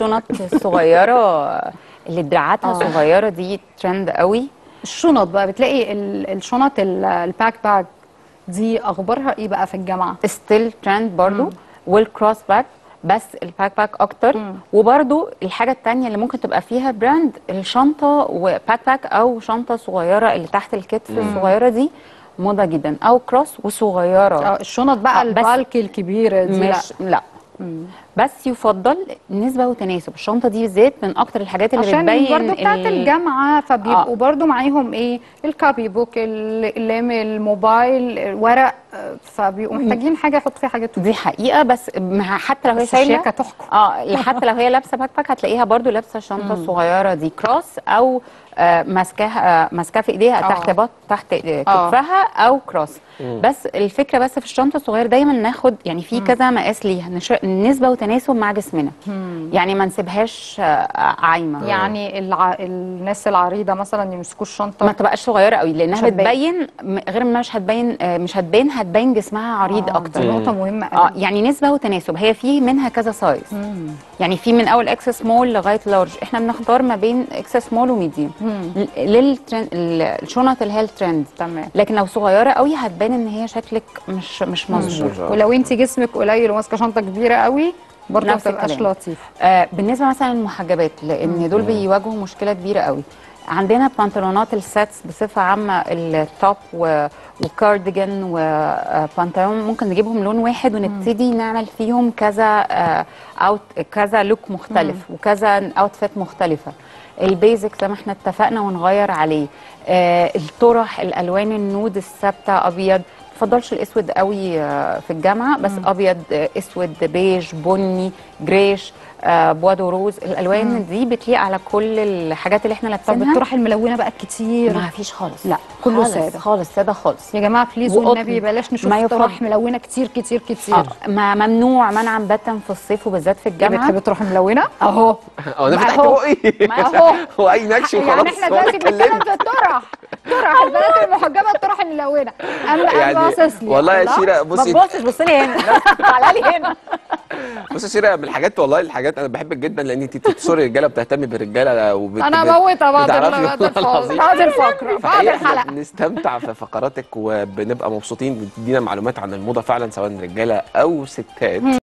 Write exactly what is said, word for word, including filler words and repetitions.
الشنط الصغيره اللي دراعاتها صغيره دي ترند قوي. الشنط بقى بتلاقي الشنط الباك باك دي اخبارها ايه بقى في الجامعه؟ ستيل ترند برضو، والكروس باك بس الباك باك اكتر. مم. وبرضو الحاجه الثانيه اللي ممكن تبقى فيها براند الشنطه وباك باك او شنطه صغيره اللي تحت الكتف الصغيره دي موضه جدا، او كروس وصغيره. الشنط بقى البالكي الكبيره دي مش لا, لا. بس يفضل نسبه وتناسب. الشنطه دي بالذات من اكتر الحاجات اللي عشان بتبين عشان برضه بتاعت ال... الجامعه، فبيبقوا آه. برضه معاهم ايه الكابي بوك، الاقلام، الموبايل، ورق، فبيبقوا محتاجين حاجه يحط فيها حاجتهم. دي حقيقه، بس حتى لو هي شايله اه حتى لو هي لابسه باك باك هتلاقيها برضه لابسه الشنطه الصغيره دي كروس، او آه ماسكاها آه ماسكاها في ايديها آه. تحت بط تحت كتفها آه. او كروس. مم. بس الفكره بس في الشنطه الصغيره دايما ناخد يعني في كذا مقاس ليها، نسبه وتناسب مع جسمنا. مم. يعني ما نسيبهاش عايمه. يعني الع... الناس العريضه مثلا يمسكوا الشنطه ما تبقاش صغيره قوي، لانها بتبين غير ما مش هتبين مش هتبين هتبين جسمها عريض آه. اكتر. نقطه مهمه قوي. اه يعني نسبه وتناسب، هي في منها كذا سايز. مم. يعني في من اول اكس سمول لغايه لارج، احنا بنختار ما بين اكس سمول وميديم للترند الشنط اللي هي الترند. تمام. لكن لو صغيره قوي هتبان ان هي شكلك مش مش مظبوط، ولو انت جسمك قليل وماسكه شنطه كبيره قوي برضه متبقاش لطيفه. آه بالنسبه مثلا للمحجبات، لان دول بيواجهوا مشكله كبيره قوي. عندنا بنطلونات الساتس بصفه عامه، التوب وكارديجان وبنطلون ممكن نجيبهم لون واحد ونبتدي نعمل فيهم كذا اوت كذا لوك مختلف وكذا اوتفيت مختلفه. البيزك زي ما احنا اتفقنا ونغير عليه. آه الطرح، الالوان النود الثابته، ابيض، ما بفضلش الاسود قوي آه في الجامعه، بس مم. ابيض، آه اسود، بيج، بني، جريش، آه بوادو روز، الالوان مم. دي بتليق على كل الحاجات اللي احنا لابسينها. طب الطرح الملونه بقى كتير ما فيش خالص، لا كله ساده خالص، ساده خالص يا جماعه بليز والنبي، بلاش نشوف طرح ملونه كتير كتير كتير. آه. ما ممنوع منعا باتا في الصيف وبالذات في الجامعه. بتحبي تروحي ملونه؟ اهو اهو انا فتحت بوقي اهو هو اي نكش وخلاص. يعني احنا دلوقتي بنتكلم في الطرح، طرح البنات المحجبه، الطرح الملونه. اما يعني انا باصص لي والله يا شيرة، بصي ما تبصش، بص لي هنا، تعالى لي هنا. بصي يا شيرة، من الحاجات والله الحاجات انا بحبك جدا، لان انت بتصوري رجاله، بتهتمي بالرجاله، وبت انا بموت بعض بعض الفقره بعض الحلقه بنستمتع في فقراتك وبنبقى مبسوطين، بتدينا معلومات عن الموضه فعلا سواء رجاله او ستات.